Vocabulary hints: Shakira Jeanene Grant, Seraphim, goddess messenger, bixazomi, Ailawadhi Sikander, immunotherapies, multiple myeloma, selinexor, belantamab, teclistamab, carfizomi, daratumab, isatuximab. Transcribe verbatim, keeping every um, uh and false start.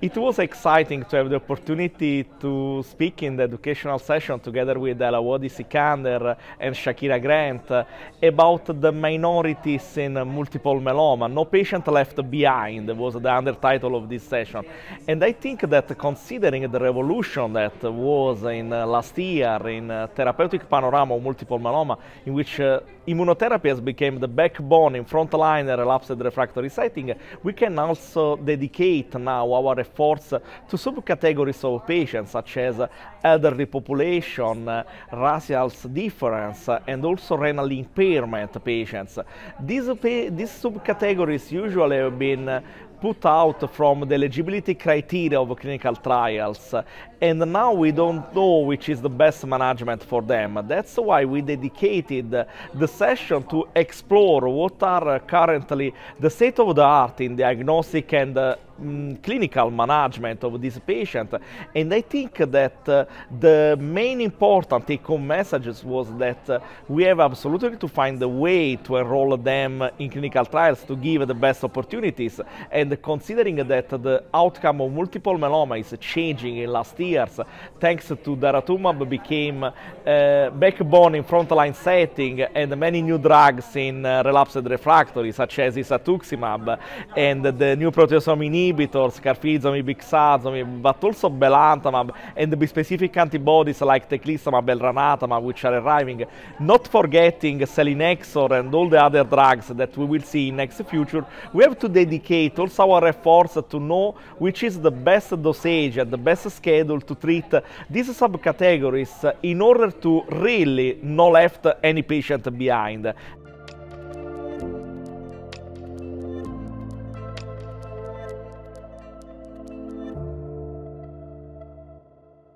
It was exciting to have the opportunity to speak in the educational session together with Ailawadhi Sikander and Shakira Grant about the minorities in multiple myeloma. No patient left behind was the undertitle of this session. And I think that considering the revolution that was in uh, last year in uh, therapeutic panorama of multiple myeloma, in which uh, immunotherapy has become the backbone in frontline relapsed refractory setting, we can also dedicate now our efforts to subcategories of patients such as elderly population, uh, racial difference, uh, and also renal impairment patients. These, pa these subcategories usually have been uh, put out from the eligibility criteria of clinical trials, and now we don't know which is the best management for them. That's why we dedicated the session to explore what are currently the state of the art in diagnostic and uh, Mm, clinical management of this patient. And I think that uh, the main important take-home messages was that uh, we have absolutely to find a way to enroll them in clinical trials to give the best opportunities. And considering that the outcome of multiple myeloma is changing in last years, thanks to daratumab became uh, backbone in frontline setting and many new drugs in uh, relapsed refractory such as isatuximab and the new proteasomi inhibitors, carfizomi, bixazomi, but also belantamab and the bispecific antibodies like teclistamab, belantamab, which are arriving, not forgetting selinexor and all the other drugs that we will see in next future. We have to dedicate also our efforts to know which is the best dosage and the best schedule to treat these subcategories in order to really not left any patient behind.